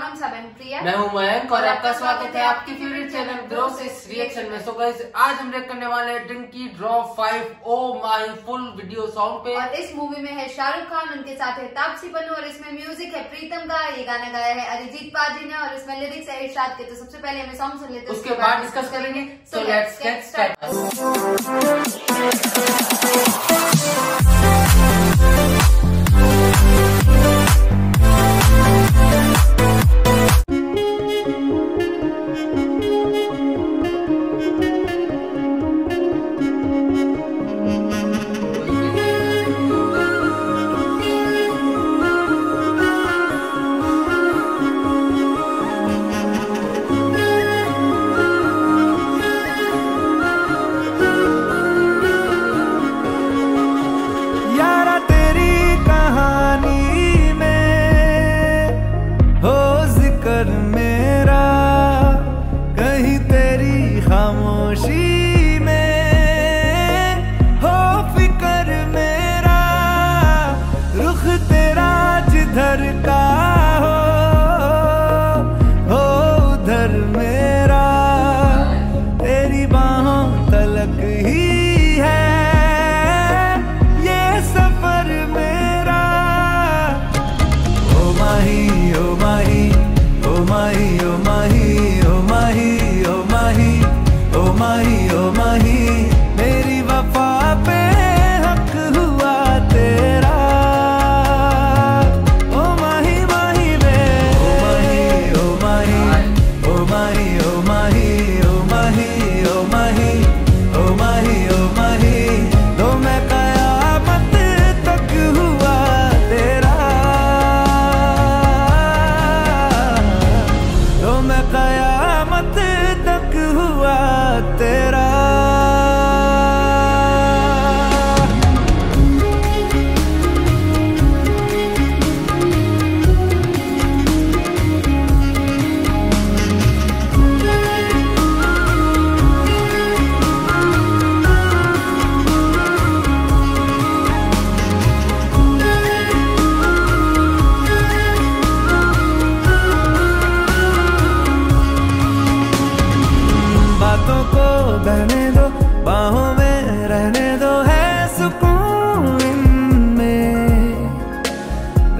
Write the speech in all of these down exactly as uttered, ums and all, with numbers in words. हम सब प्रिया, मैं हूं मयंक और आपका स्वागत है आपकी फेवरेट चैनल ब्रोसिस रिएक्शन में। सो गाइस आज हम रिएक्ट करने वाले हैं डिंकी ड्रॉप फाइव ओ माही फुल वीडियो सॉन्ग पे। और इस मूवी में है शाहरुख खान, उनके साथ है तापसी पन्नू और इसमें म्यूजिक है प्रीतम का। ये गाना गाया है अरिजीत पाजी ने और इसमें लिरिक्स है इरशाद के। तो सबसे पहले हमें सॉन्ग सुन लेते हैं, उसके बाद डिस्कस करेंगे। So let's get start.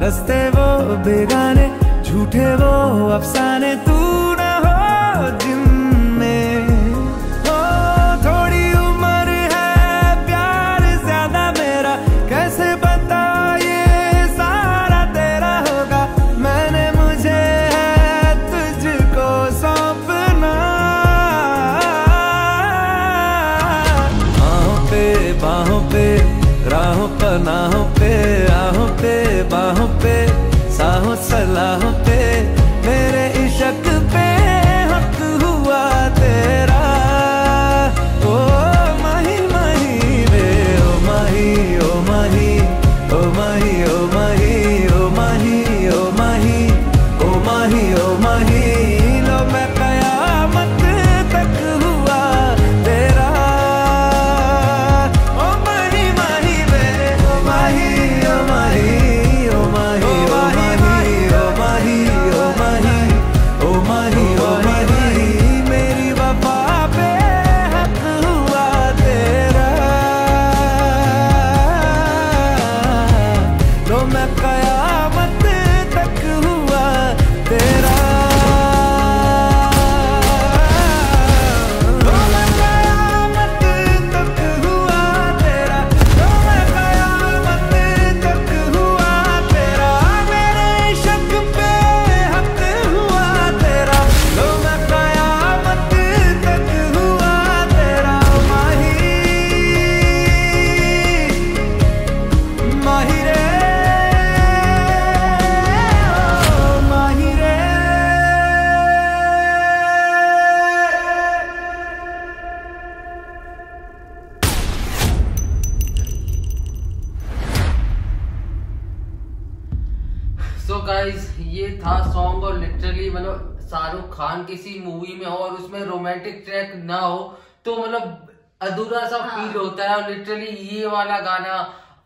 रस्ते वो बेगाने, झूठे वो अफसाने, तू ना हो जिनमें। हो थोड़ी उम्र है, प्यार ज्यादा मेरा, कैसे पता ये सारा तेरा होगा। मैंने मुझे है तुझको सौंपना। बाहों पे बाहों पे, राहों पर नाहों पे, आहों पे बाहों पे, साहों सलाहों पे, मेरे इश्क पे हक हुआ तेरा। ओ माही माही वे, ओ माही ओ माही ओ माही ओ माही ओ माही ओ माही ओ माही ओ माही, लो मैं कयामत तक हुआ तेरा। ओ माही माही वे, ओ माही ओ माही गाइस। ये था सॉन्ग और लिटरली मतलब शाहरुख खान किसी मूवी में हो और उसमें रोमांटिक ट्रैक ना हो तो मतलब अधूरा सा हाँ। फील होता है। और लिटरली ये वाला गाना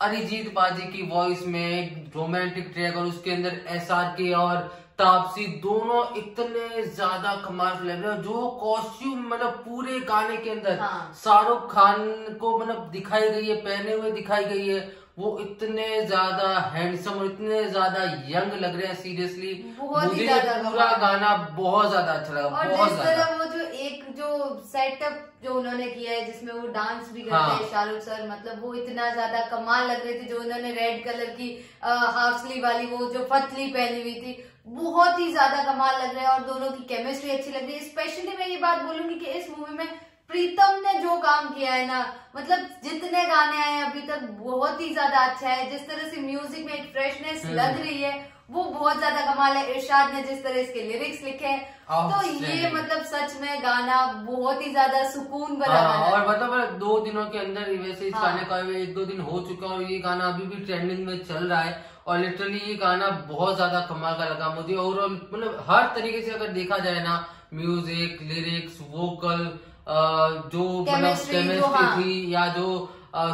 अरिजीत पाजी की वॉइस में रोमांटिक ट्रैक और उसके अंदर एस आर के और तापसी दोनों इतने ज्यादा कमाल लग रहे हैं। जो कॉस्ट्यूम मतलब पूरे गाने के अंदर हाँ। शाहरुख खान को मतलब दिखाई गई है, पहने हुए दिखाई गई है, वो इतने ज्यादा हैंडसम और इतने ज्यादा यंग लग रहे हैं। सीरियसली मुझे पूरा गाना बहुत ज्यादा अच्छा लगा, बहुत ज्यादा। वो जो एक जो सेटअप जो उन्होंने किया है जिसमें वो डांस भी करते हैं शाहरुख सर, मतलब वो इतना ज्यादा कमाल लग रहे थे। जो उन्होंने रेड कलर की हाफ स्लीव वाली वो जो पतली पहनी हुई थी, बहुत ही ज्यादा कमाल लग रहा है और दोनों की केमिस्ट्री अच्छी लग रही है। स्पेशली मैं ये बात बोलूंगी कि इस मूवी में प्रीतम ने जो काम किया है ना, मतलब जितने गाने आए हैं अभी तक बहुत ही ज्यादा अच्छा है। जिस तरह से म्यूजिक में एक फ्रेशनेस लग रही है वो बहुत ज्यादा कमाल है। इरशाद ने जिस तरह इसके लिरिक्स लिखे हैं तो ये मतलब सच में गाना बहुत ही ज्यादा सुकून भरा है। और मतलब दो दिनों के अंदर वैसे इस गाने का एक दो दिन हो चुका और ये गाना अभी भी ट्रेंडिंग में चल रहा है। और लिटरली ये गाना बहुत ज्यादा कमाल का लगा मुझे। ओवरऑल मतलब हर तरीके से अगर देखा जाए ना, म्यूजिक, लिरिक्स, वोकल, जो मतलब केमिस्ट्री थी या जो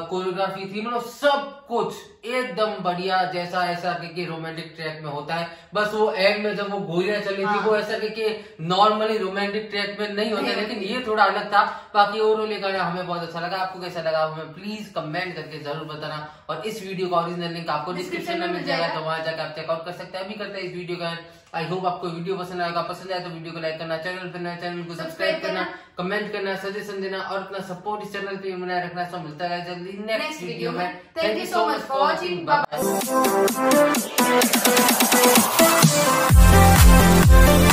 कोरियोग्राफी थी, मतलब सब कुछ एकदम बढ़िया। जैसा ऐसा के रोमांटिक ट्रैक में होता है, बस वो एंड में जब वो गोलियां चली हाँ। थी वो ऐसा के नॉर्मली रोमांटिक ट्रैक में नहीं होता, लेकिन ये थोड़ा अलग था। बाकी ओवरऑल गाना हमें बहुत अच्छा लगा। आपको कैसा लगा हमें प्लीज कमेंट करके जरूर बताना। और इस वीडियो का ओरिजिनल लिंक आपको डिस्क्रिप्शन में मिल जाएगा, तो वहां जाकर आप चेकआउट कर सकते हैं। अभी करते हैं इस वीडियो का। आई होप आपको वीडियो पसंद आएगा। पसंद आए तो वीडियो को लाइक करना, चैनल पर चैनल को सब्सक्राइब करना, कमेंट करना, सजेशन देना और अपना सपोर्ट इस चैनल पे बनाए रखना। सब मिलता है जल्दी नेक्स्ट वीडियो में। Thank you so much for watching. Bye.